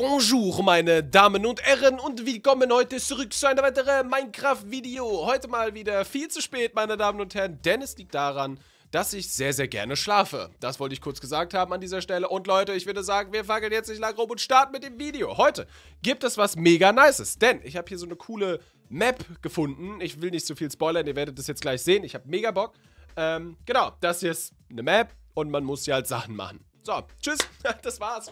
Bonjour meine Damen und Herren und willkommen heute zurück zu einem weiteren Minecraft-Video. Heute mal wieder viel zu spät, meine Damen und Herren, denn es liegt daran, dass ich sehr, sehr gerne schlafe. Das wollte ich kurz gesagt haben an dieser Stelle. Und Leute, ich würde sagen, wir fackeln jetzt nicht lang rum und starten mit dem Video. Heute gibt es was mega Nices, denn ich habe hier so eine coole Map gefunden. Ich will nicht zu viel spoilern, ihr werdet das jetzt gleich sehen. Ich habe mega Bock. Genau, das hier ist eine Map und man muss hier halt Sachen machen. So, tschüss, das war's.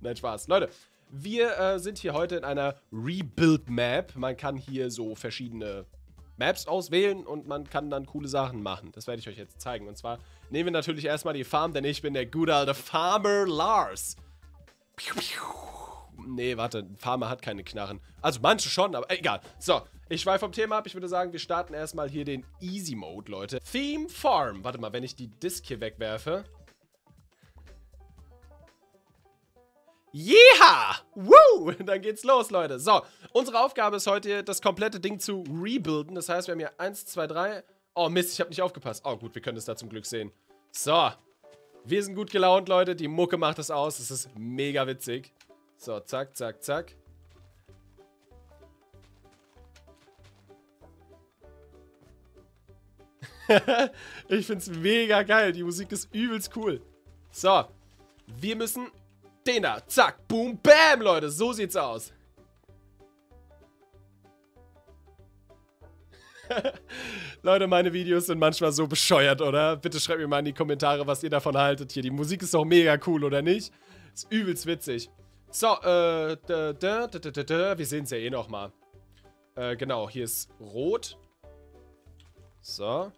Nein, Spaß. Leute, wir sind hier heute in einer Rebuild Map. Man kann hier so verschiedene Maps auswählen und man kann dann coole Sachen machen. Das werde ich euch jetzt zeigen. Und zwar nehmen wir natürlich erstmal die Farm, denn ich bin der gute alte Farmer Lars. Nee, warte, ein Farmer hat keine Knarren. Also manche schon, aber egal. So, ich schweife vom Thema ab. Ich würde sagen, wir starten erstmal hier den Easy Mode, Leute. Theme Farm. Warte mal, wenn ich die Disk hier wegwerfe. Jeha! Woo! Dann geht's los, Leute. So, unsere Aufgabe ist heute, das komplette Ding zu rebuilden. Das heißt, wir haben hier 1, 2, 3. Oh, Mist, ich habe nicht aufgepasst. Oh, gut, wir können es da zum Glück sehen. So, wir sind gut gelaunt, Leute. Die Mucke macht es aus. Es ist mega witzig. So, zack, zack, zack. Ich find's mega geil. Die Musik ist übelst cool. So, wir müssen... Den da. Zack, boom, bam, Leute. So sieht's aus. Leute, meine Videos sind manchmal so bescheuert, oder? Bitte schreibt mir mal in die Kommentare, was ihr davon haltet. Hier, die Musik ist doch mega cool, oder nicht? Ist übelst witzig. So, wir sehen's ja eh nochmal. Genau, hier ist rot. So.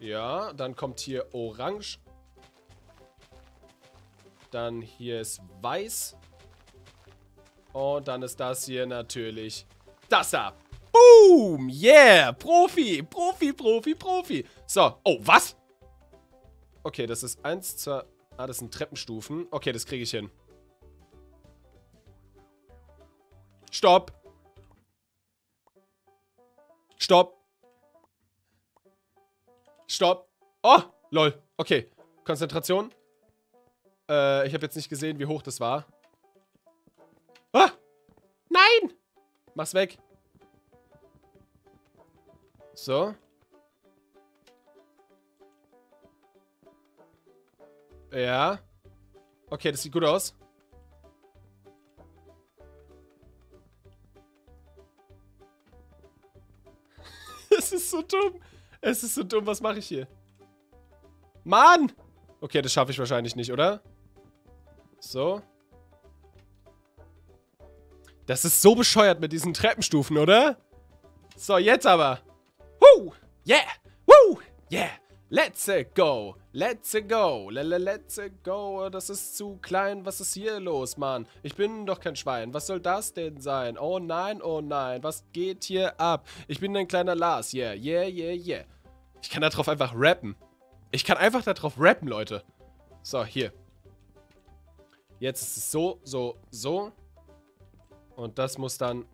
Ja, dann kommt hier orange. Dann hier ist weiß. Und dann ist das hier natürlich das da. Boom! Yeah! Profi! Profi, Profi, Profi! So. Oh, was? Okay, das ist 1, 2... Ah, das sind Treppenstufen. Okay, das kriege ich hin. Stopp! Stopp! Stopp! Oh! Lol. Okay. Konzentration. Ich habe jetzt nicht gesehen, wie hoch das war. Ah! Nein! Mach's weg. So. Ja. Okay, das sieht gut aus. Es ist so dumm. Es ist so dumm. Was mache ich hier? Mann! Okay, das schaffe ich wahrscheinlich nicht, oder? So. Das ist so bescheuert mit diesen Treppenstufen, oder? So, jetzt aber. Woo! Yeah! Woo! Yeah! Let's go! Let's go! Let's go! Das ist zu klein. Was ist hier los, Mann? Ich bin doch kein Schwein. Was soll das denn sein? Oh nein, oh nein. Was geht hier ab? Ich bin ein kleiner Lars. Yeah, yeah, yeah, yeah. Ich kann da drauf einfach rappen. Ich kann einfach da drauf rappen, Leute. So, hier. Jetzt ist es so, so, so. Und das muss dann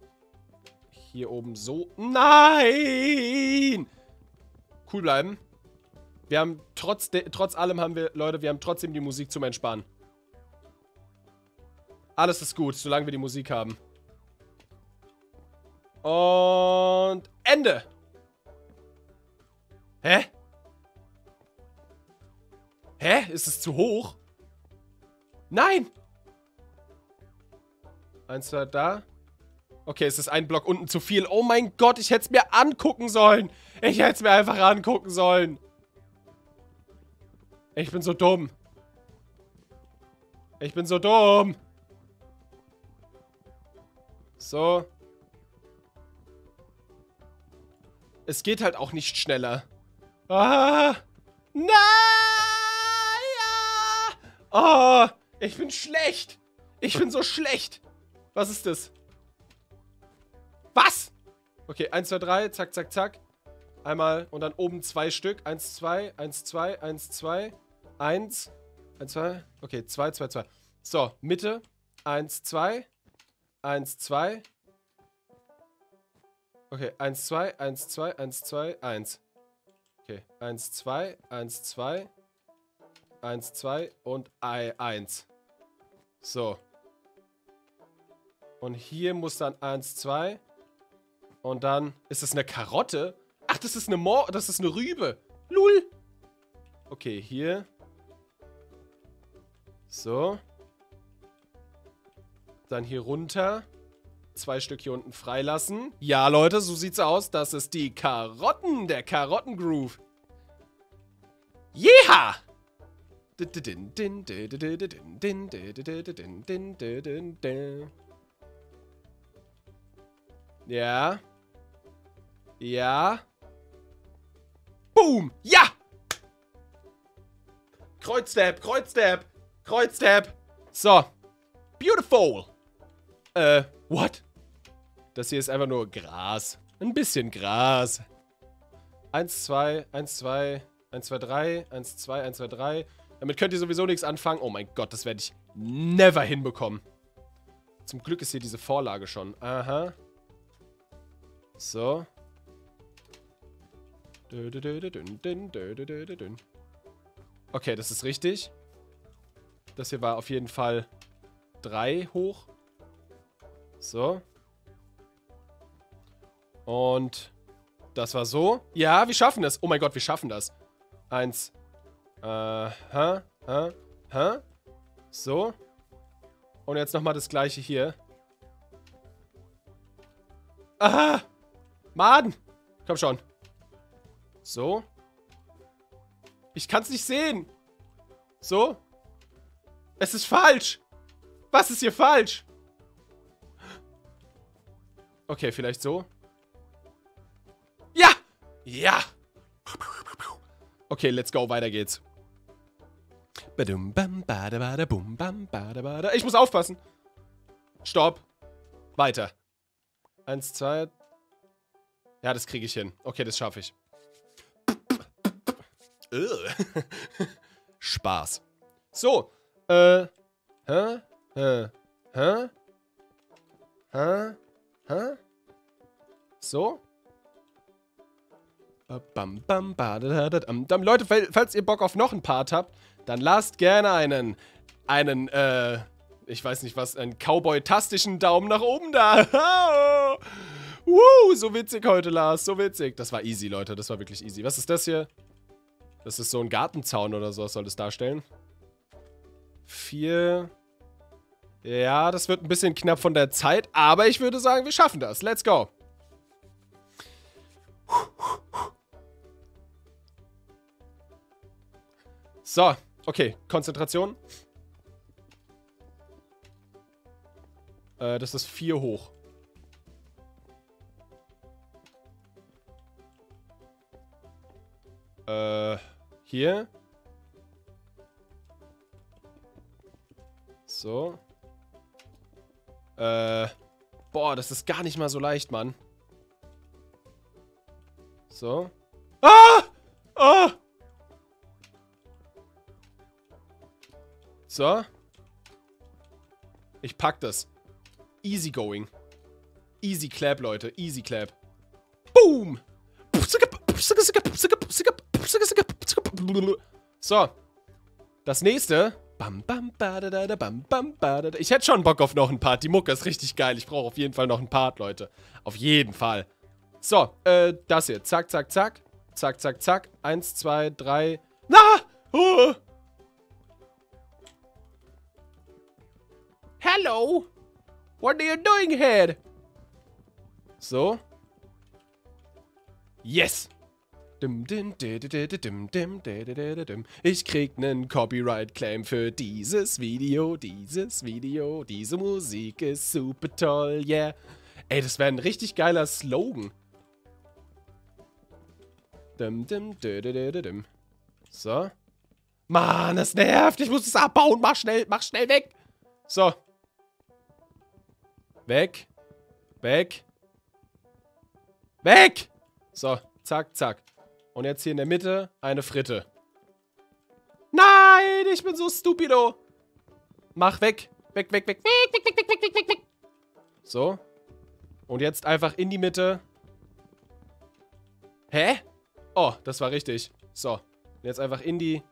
hier oben so. Nein! Cool bleiben. Wir haben trotz allem haben wir, Leute, wir haben trotzdem die Musik zum Entspannen. Alles ist gut, solange wir die Musik haben. Und Ende! Hä? Hä? Ist es zu hoch? Nein! Eins, zwei, da. Okay, es ist ein Block unten zu viel. Oh mein Gott, ich hätte es mir angucken sollen. Ich hätte es mir einfach angucken sollen. Ich bin so dumm. Ich bin so dumm. So. Es geht halt auch nicht schneller. Ah! Nein! Oh, ich bin schlecht. Ich bin so schlecht. Was ist das? Was? Okay, 1, 2, 3, zack, zack, zack. Einmal und dann oben zwei Stück. 1, 2, 1, 2, 1, 2, 1, 1, 2. Okay, 2, 2, 2. So, Mitte. 1, 2, 1, 2. Okay, 1, 2, 1, 2, 1, 2, 1. Okay, 1, 2, 1, 2. 1, 2 und 1. So. Und hier muss dann 1, 2. Und dann... Ist das eine Karotte? Ach, das ist eine das ist eine Rübe. Lul. Okay, hier. So. Dann hier runter. 2 Stück hier unten freilassen. Ja, Leute, so sieht's aus. Das ist die Karotten, der Karottengroove. Jeha! Ja. Ja. Boom! Ja! Kreuzstab, Kreuzstab, Kreuzstab. So. Beautiful. What? Das hier ist einfach nur Gras. Ein bisschen Gras. 1, 2, 1, 2, 1, 2, 3, 1, 2, 1, 2, 3. Damit könnt ihr sowieso nichts anfangen. Oh mein Gott, das werde ich never hinbekommen. Zum Glück ist hier diese Vorlage schon. Aha. So. Okay, das ist richtig. Das hier war auf jeden Fall 3 hoch. So. Und das war so. Ja, wir schaffen das. Oh mein Gott, wir schaffen das. 1. So. Und jetzt nochmal das gleiche hier. Aha. Mann. Komm schon. So. Ich kann es nicht sehen. So. Es ist falsch. Was ist hier falsch? Okay, vielleicht so. Ja! Ja! Okay, let's go. Weiter geht's. Ich muss aufpassen. Stopp. Weiter. 1, 2. Ja, das kriege ich hin. Okay, das schaffe ich. Spaß. So. So. Leute, falls ihr Bock auf noch einen Part habt, dann lasst gerne einen, ich weiß nicht was, einen Cowboy-tastischen Daumen nach oben da. Woo, so witzig heute, Lars, so witzig. Das war easy, Leute, das war wirklich easy. Was ist das hier? Das ist so ein Gartenzaun oder so, was soll das darstellen? 4... Ja, das wird ein bisschen knapp von der Zeit, aber ich würde sagen, wir schaffen das. Let's go. So, okay, Konzentration. Das ist 4 hoch. Hier. So. Boah, das ist gar nicht mal so leicht, Mann. So. Ah! Ah! So. Ich pack das. Easy going. Easy clap, Leute. Easy clap. Boom! So. Das nächste... Ich hätte schon Bock auf noch einen Part. Die Mucke ist richtig geil. Ich brauche auf jeden Fall noch einen Part, Leute. Auf jeden Fall. So, das hier. Zack, zack, zack. Zack, zack, zack. 1, 2, 3. Na! Ah! Hello! What are you doing here? So. Yes! Ich krieg nen Copyright-Claim für dieses Video, Diese Musik ist super toll, yeah. Ey, das wäre ein richtig geiler Slogan. So. Mann, das nervt. Ich muss es abbauen. Mach schnell weg. So. Weg. Weg. Weg. So, zack, zack. Und jetzt hier in der Mitte eine Fritte. Nein, ich bin so stupido. Mach weg. Weg, weg, weg. Weg, weg, weg, weg, weg, weg, weg, weg. So. Und jetzt einfach in die Mitte. Hä? Oh, das war richtig. So. Und jetzt einfach in die...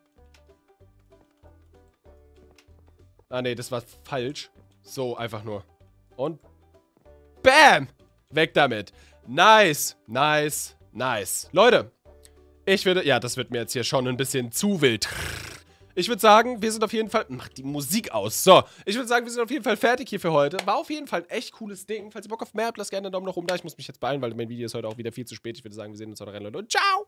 Ah, nee, das war falsch. So, einfach nur. Und bam! Weg damit. Nice, nice, nice. Leute, ich würde... Ja, das wird mir jetzt hier schon ein bisschen zu wild. Ich würde sagen, wir sind auf jeden Fall... Mach die Musik aus. So, ich würde sagen, wir sind auf jeden Fall fertig hier für heute. War auf jeden Fall ein echt cooles Ding. Falls ihr Bock auf mehr habt, lasst gerne einen Daumen nach oben da. Ich muss mich jetzt beeilen, weil mein Video ist heute auch wieder viel zu spät. Ich würde sagen, wir sehen uns heute rein, Leute. Und ciao!